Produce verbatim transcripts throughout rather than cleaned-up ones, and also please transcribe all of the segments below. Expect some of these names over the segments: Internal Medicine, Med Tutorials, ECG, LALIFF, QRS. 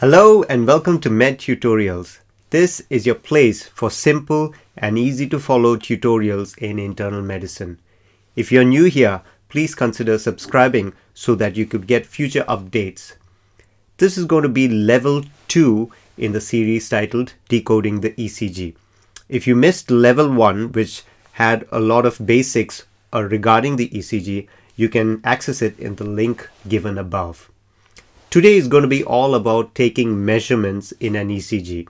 Hello and welcome to Med Tutorials. This is your place for simple and easy to follow tutorials in internal medicine. If you're new here, please consider subscribing so that you could get future updates. This is going to be level two in the series titled Decoding the E C G. If you missed level one, which had a lot of basics regarding the E C G, you can access it in the link given above. Today is going to be all about taking measurements in an E C G.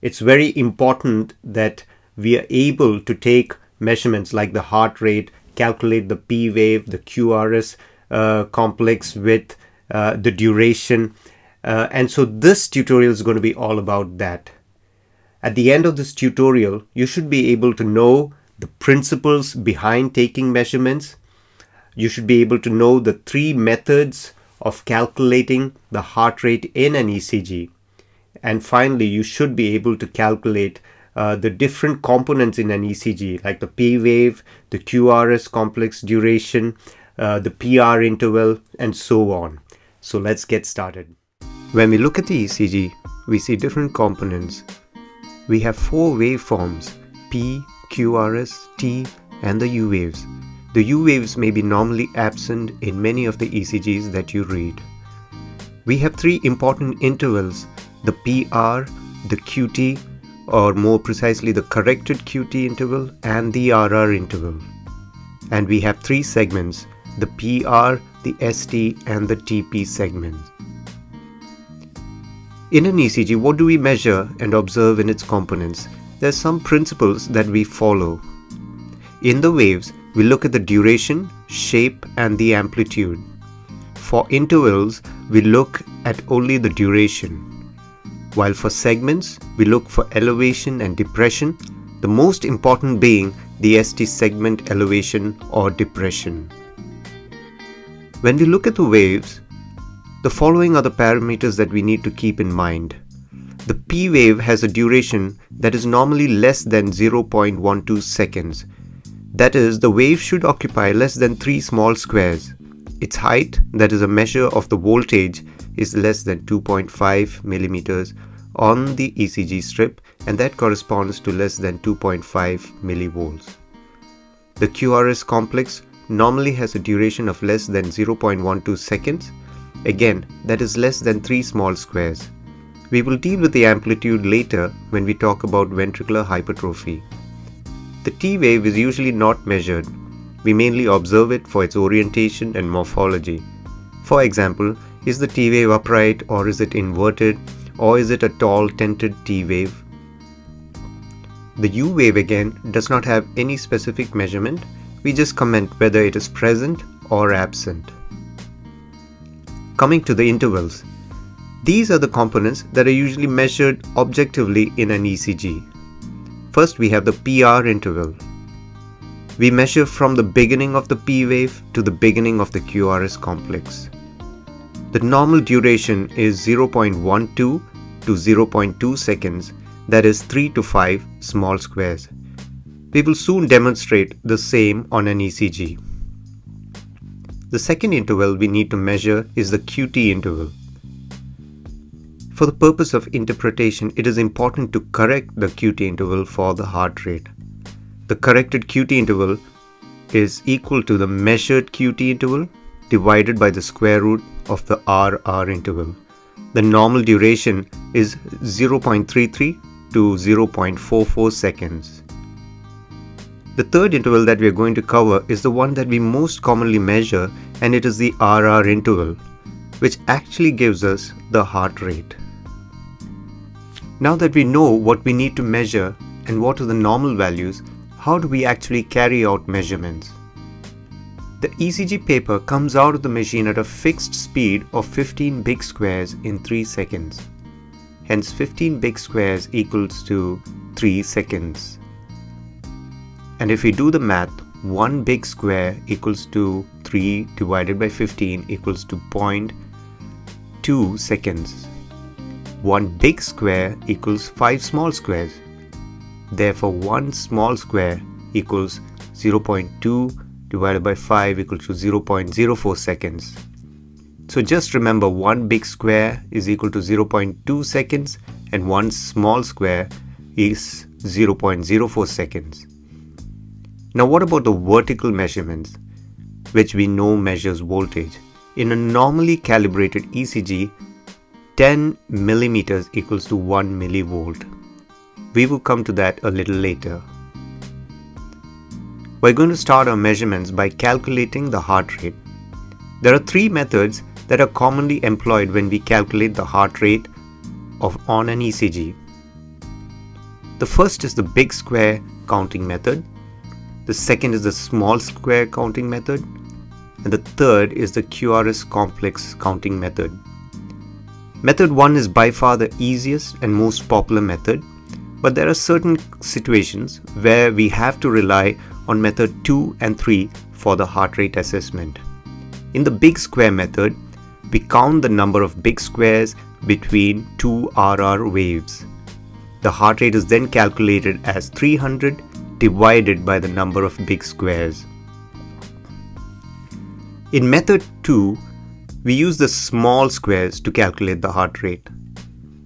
It's very important that we are able to take measurements like the heart rate, calculate the P wave, the Q R S uh, complex width, uh, the duration. Uh, and so this tutorial is going to be all about that. At the end of this tutorial, you should be able to know the principles behind taking measurements. You should be able to know the three methods of calculating the heart rate in an E C G. And finally, you should be able to calculate uh, the different components in an E C G, like the P wave, the Q R S complex duration, uh, the P R interval, and so on. So let's get started. When we look at the E C G, we see different components. We have four waveforms, P, Q R S, T, and the U waves. The U waves may be normally absent in many of the E C Gs that you read. We have three important intervals, the P R, the Q T, or more precisely the corrected Q T interval, and the R R interval. And we have three segments, the P R, the S T, and the T P segments. In an E C G, what do we measure and observe in its components? There are some principles that we follow. In the waves, we look at the duration, shape, and the amplitude. For intervals, we look at only the duration. While for segments, we look for elevation and depression, the most important being the S T segment elevation or depression. When we look at the waves, the following are the parameters that we need to keep in mind. The P wave has a duration that is normally less than zero point one two seconds. That is, the wave should occupy less than three small squares. Its height, that is a measure of the voltage, is less than two point five millimeters on the E C G strip, and that corresponds to less than two point five millivolts. The Q R S complex normally has a duration of less than zero point one two seconds. Again, that is less than three small squares. We will deal with the amplitude later when we talk about ventricular hypertrophy. The T wave is usually not measured. We mainly observe it for its orientation and morphology. For example, is the T wave upright, or is it inverted, or is it a tall tented T wave? The U wave again does not have any specific measurement. We just comment whether it is present or absent. Coming to the intervals. These are the components that are usually measured objectively in an E C G. First, we have the P R interval. We measure from the beginning of the P wave to the beginning of the Q R S complex. The normal duration is zero point one two to zero point two seconds, that is three to five small squares. We will soon demonstrate the same on an E C G. The second interval we need to measure is the Q T interval. For the purpose of interpretation, it is important to correct the Q T interval for the heart rate. The corrected Q T interval is equal to the measured Q T interval divided by the square root of the R R interval. The normal duration is zero point three three to zero point four four seconds. The third interval that we are going to cover is the one that we most commonly measure, and it is the R R interval, which actually gives us the heart rate. Now that we know what we need to measure and what are the normal values, how do we actually carry out measurements? The E C G paper comes out of the machine at a fixed speed of fifteen big squares in three seconds. Hence, fifteen big squares equals to three seconds. And if we do the math, one big square equals to three divided by fifteen equals to zero point two seconds. one big square equals five small squares. Therefore, one small square equals zero point two divided by five equals to zero point zero four seconds. So just remember, one big square is equal to zero point two seconds and one small square is zero point zero four seconds. Now what about the vertical measurements, which we know measures voltage? In a normally calibrated E C G, ten millimeters equals to one millivolt. We will come to that a little later. We're going to start our measurements by calculating the heart rate. There are three methods that are commonly employed when we calculate the heart rate of on an E C G. The first is the big square counting method. The second is the small square counting method. And the third is the Q R S complex counting method. Method one is by far the easiest and most popular method, but there are certain situations where we have to rely on method two and three for the heart rate assessment. In the big square method, we count the number of big squares between two R R waves. The heart rate is then calculated as three hundred divided by the number of big squares. In method two, we use the small squares to calculate the heart rate.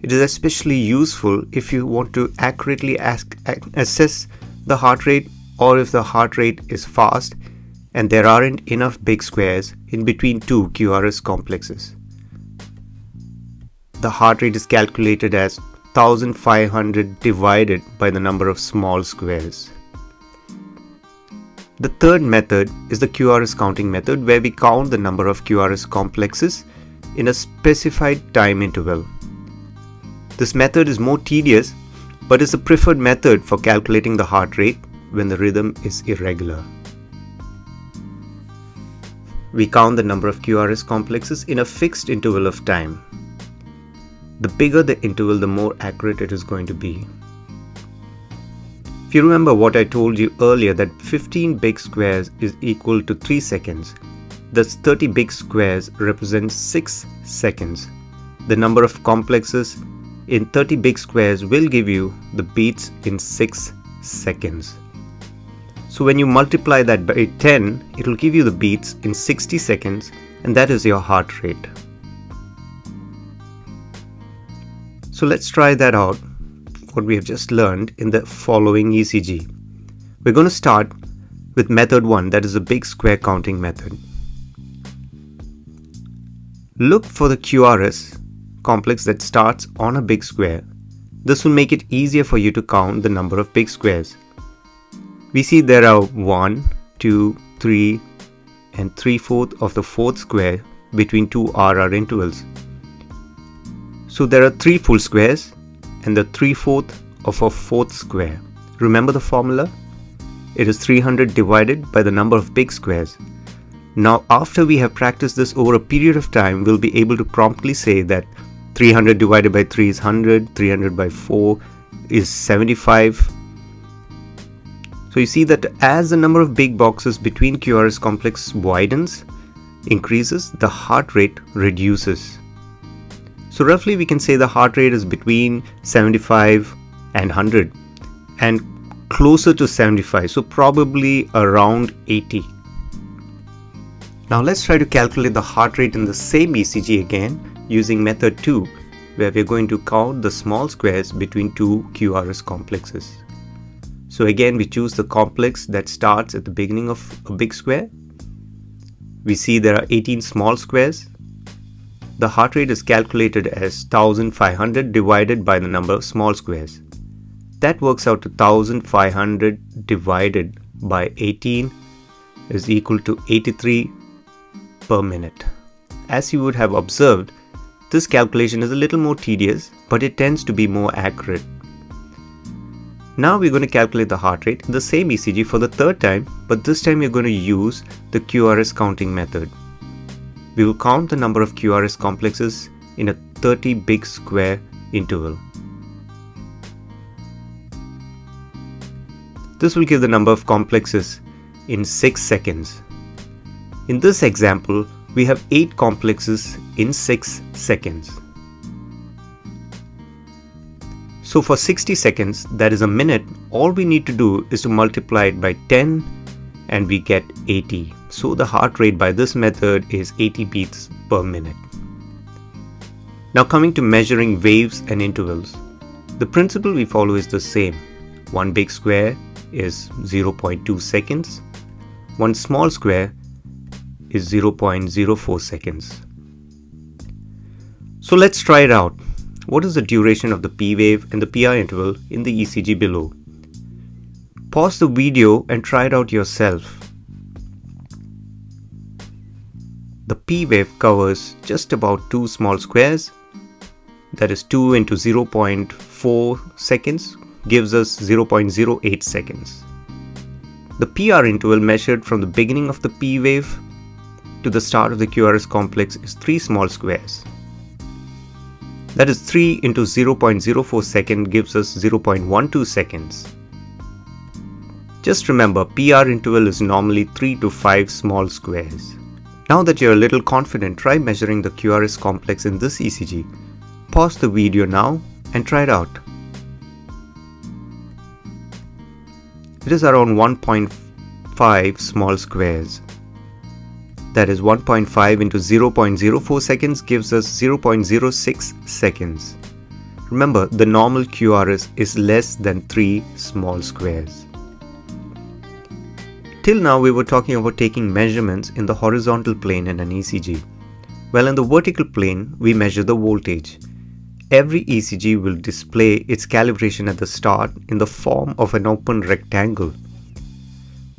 It is especially useful if you want to accurately ask, assess the heart rate, or if the heart rate is fast and there aren't enough big squares in between two Q R S complexes. The heart rate is calculated as one thousand five hundred divided by the number of small squares. The third method is the Q R S counting method, where we count the number of Q R S complexes in a specified time interval. This method is more tedious, but is the preferred method for calculating the heart rate when the rhythm is irregular. We count the number of Q R S complexes in a fixed interval of time. The bigger the interval, the more accurate it is going to be. If you remember what I told you earlier, that fifteen big squares is equal to three seconds. Thus thirty big squares represents six seconds. The number of complexes in thirty big squares will give you the beats in six seconds. So when you multiply that by ten, it will give you the beats in sixty seconds, and that is your heart rate. So let's try that out, what we have just learned in the following E C G. We're going to start with method one, that is the big square counting method. Look for the Q R S complex that starts on a big square. This will make it easier for you to count the number of big squares. We see there are one, two, three and three fourths of the fourth square between two R R intervals. So there are three full squares and the three fourths of a fourth square. Remember the formula? It is three hundred divided by the number of big squares. Now, after we have practiced this over a period of time, we'll be able to promptly say that three hundred divided by three is one hundred, three hundred by four is seventy-five. So you see that as the number of big boxes between Q R S complex widens, increases, the heart rate reduces. So roughly we can say the heart rate is between seventy-five and one hundred, and closer to seventy-five, so probably around eighty. Now let's try to calculate the heart rate in the same E C G again using method two, where we're going to count the small squares between two Q R S complexes. So again, we choose the complex that starts at the beginning of a big square. We see there are eighteen small squares. The heart rate is calculated as one thousand five hundred divided by the number of small squares. That works out to one thousand five hundred divided by eighteen is equal to eighty-three per minute. As you would have observed, this calculation is a little more tedious, but it tends to be more accurate. Now we're going to calculate the heart rate in the same E C G for the third time, but this time we're going to use the Q R S counting method. We will count the number of Q R S complexes in a thirty big square interval. This will give the number of complexes in six seconds. In this example, we have eight complexes in six seconds. So for sixty seconds, that is a minute, all we need to do is to multiply it by ten and we get eighty. So the heart rate by this method is eighty beats per minute. Now coming to measuring waves and intervals. The principle we follow is the same. One big square is zero point two seconds. One small square is zero point zero four seconds. So let's try it out. What is the duration of the P wave and the P R interval in the E C G below? Pause the video and try it out yourself. The P wave covers just about two small squares, that is two into zero point four seconds gives us zero point zero eight seconds. The P R interval measured from the beginning of the P wave to the start of the Q R S complex is three small squares. That is three into zero point zero four second gives us zero point one two seconds. Just remember, P R interval is normally three to five small squares. Now that you're a little confident, try measuring the Q R S complex in this E C G. Pause the video now and try it out. It is around one point five small squares. That is one point five into zero point zero four seconds gives us zero point zero six seconds. Remember, the normal Q R S is less than three small squares. Till now we were talking about taking measurements in the horizontal plane in an E C G. Well, in the vertical plane we measure the voltage. Every E C G will display its calibration at the start in the form of an open rectangle.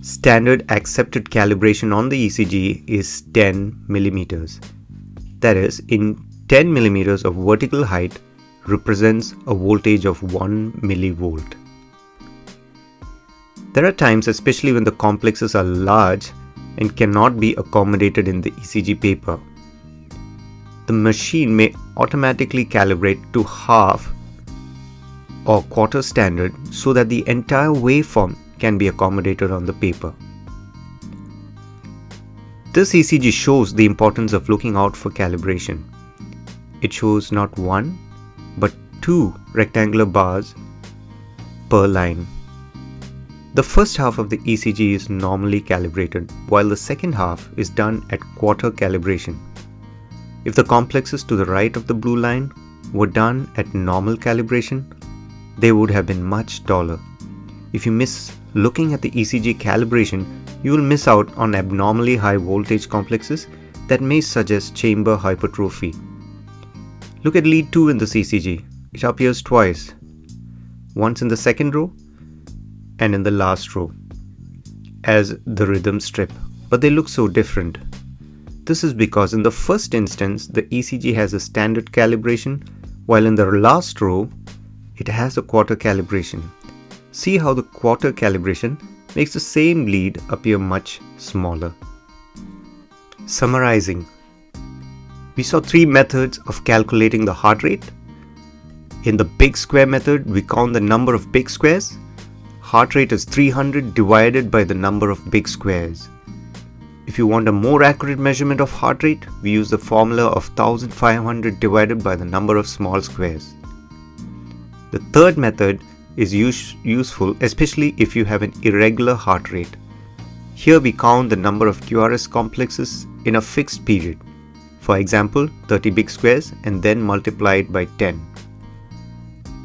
Standard accepted calibration on the E C G is ten millimeters. That is, in ten millimeters of vertical height represents a voltage of one millivolt. There are times, especially when the complexes are large and cannot be accommodated in the E C G paper, the machine may automatically calibrate to half or quarter standard so that the entire waveform can be accommodated on the paper. This E C G shows the importance of looking out for calibration. It shows not one, but two rectangular bars per line. The first half of the E C G is normally calibrated, while the second half is done at quarter calibration. If the complexes to the right of the blue line were done at normal calibration, they would have been much taller. If you miss looking at the E C G calibration, you will miss out on abnormally high voltage complexes that may suggest chamber hypertrophy. Look at lead two in this E C G. It appears twice, once in the second row and in the last row as the rhythm strip, but they look so different. This is because in the first instance the E C G has a standard calibration, while in the last row it has a quarter calibration. See how the quarter calibration makes the same lead appear much smaller. Summarizing, we saw three methods of calculating the heart rate. In the big square method, we count the number of big squares. Heart rate is three hundred divided by the number of big squares. If you want a more accurate measurement of heart rate, we use the formula of one thousand five hundred divided by the number of small squares. The third method is use useful especially if you have an irregular heart rate. Here we count the number of Q R S complexes in a fixed period, for example thirty big squares, and then multiply it by ten.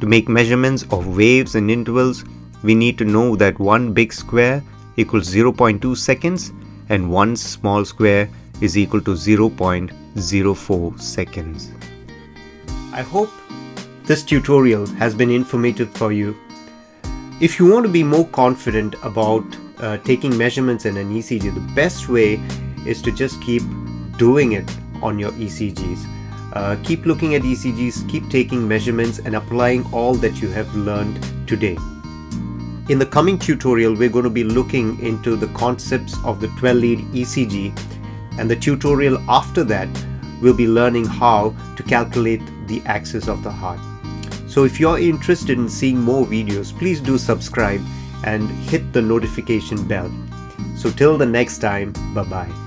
To make measurements of waves and intervals, we need to know that one big square equals zero point two seconds and one small square is equal to zero point zero four seconds. I hope this tutorial has been informative for you. If you want to be more confident about uh, taking measurements in an E C G, the best way is to just keep doing it on your E C Gs. Uh, keep looking at E C Gs, keep taking measurements and applying all that you have learned today. In the coming tutorial, we're going to be looking into the concepts of the twelve lead E C G, and the tutorial after that we'll be learning how to calculate the axis of the heart. So if you're interested in seeing more videos, please do subscribe and hit the notification bell. So till the next time, bye-bye.